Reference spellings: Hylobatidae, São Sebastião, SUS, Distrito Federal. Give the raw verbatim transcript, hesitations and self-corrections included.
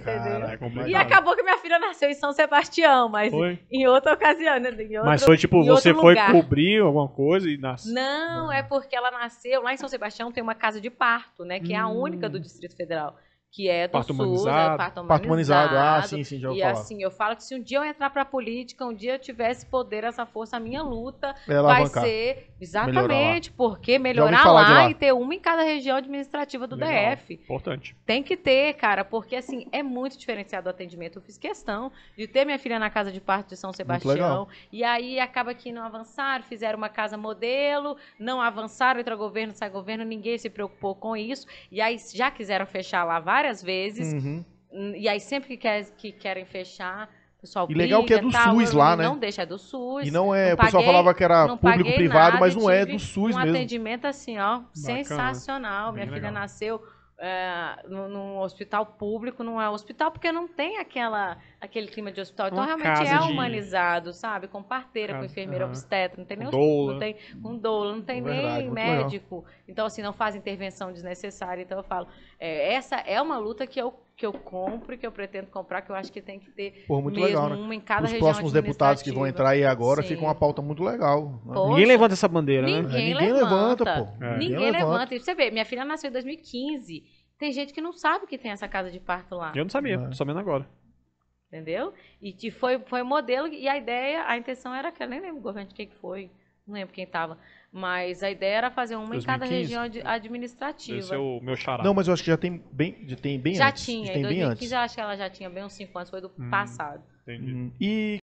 Cara, é e acabou que minha filha nasceu em São Sebastião, mas foi? Em outra ocasião. Né? Em outro, mas foi tipo, você foi lugar. Cobrir alguma coisa e nasceu? Não, não, é porque ela nasceu. Lá em São Sebastião tem uma casa de parto, né? Que hum. é a única do Distrito Federal. Que é do parto SUS, humanizado, é parto, parto humanizado. humanizado. Ah, sim, sim, já vou E falar. Assim, eu falo que se um dia eu entrar pra política, um dia eu tivesse poder, essa força, a minha luta ela vai bancar. ser... Exatamente, melhorar porque melhorar lá, lá e ter uma em cada região administrativa do Legal. D F. Importante. Tem que ter, cara, porque assim, é muito diferenciado o atendimento. Eu fiz questão de ter minha filha na casa de parto de São Sebastião. E aí acaba que não avançaram, fizeram uma casa modelo, não avançaram, entra governo, sai governo, ninguém se preocupou com isso. E aí já quiseram fechar lá várias vezes. Uhum. E aí sempre que, quer, que querem fechar... Pessoal e legal briga, que é do tal, SUS lá, não né? Não deixa, é do SUS. E não é, não o paguei, pessoal falava que era público-privado, nada, mas não é do SUS um mesmo. Um atendimento assim, ó, bacana, sensacional. Minha legal. filha nasceu é, num hospital público, não é hospital, porque não tem aquela, aquele clima de hospital. Então, uma realmente é de... humanizado, sabe? Com parteira, casa, com enfermeira uh-huh. obstetra, não tem nem doula, não tem, um doula, não tem verdade, nem médico. Legal. Então, assim, não faz intervenção desnecessária. Então, eu falo, é, essa é uma luta que eu que eu compro, que eu pretendo comprar, que eu acho que tem que ter Pô, muito mesmo legal, né? uma em cada Os região próximos deputados que vão entrar aí agora Sim. fica uma pauta muito legal. Né? Poxa, ninguém levanta essa bandeira, ninguém né? Ninguém levanta, levanta pô. É. Ninguém, ninguém levanta. levanta. E você vê, minha filha nasceu em dois mil e quinze. Tem gente que não sabe que tem essa casa de parto lá. Eu não sabia, tô sabendo agora. Entendeu? E que foi, foi modelo, e a ideia, a intenção era aquela, nem lembro o governo de quem foi, não lembro quem estava. Mas a ideia era fazer uma dois mil e quinze? Em cada região administrativa. Esse é o meu xará. Não, mas eu acho que já tem bem, já tem bem já antes. Já tinha, já tem em dois mil e quinze bem antes. Eu acho que ela já tinha bem uns cinco anos, foi do hum, passado. Entendi. Hum, e